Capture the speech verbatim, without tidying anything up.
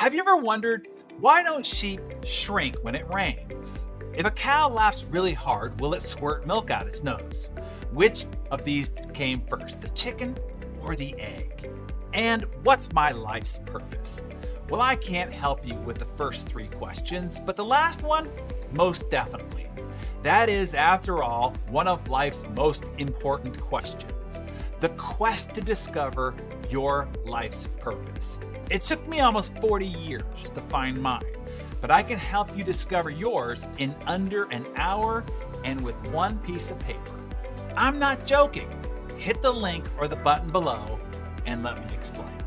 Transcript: Have you ever wondered, why don't sheep shrink when it rains? If a cow laughs really hard, will it squirt milk out its nose? Which of these came first, the chicken or the egg? And what's my life's purpose? Well, I can't help you with the first three questions, but the last one, most definitely. That is, after all, one of life's most important questions. The quest to discover your life's purpose. It took me almost forty years to find mine, but I can help you discover yours in under an hour and with one piece of paper. I'm not joking. Hit the link or the button below and let me explain.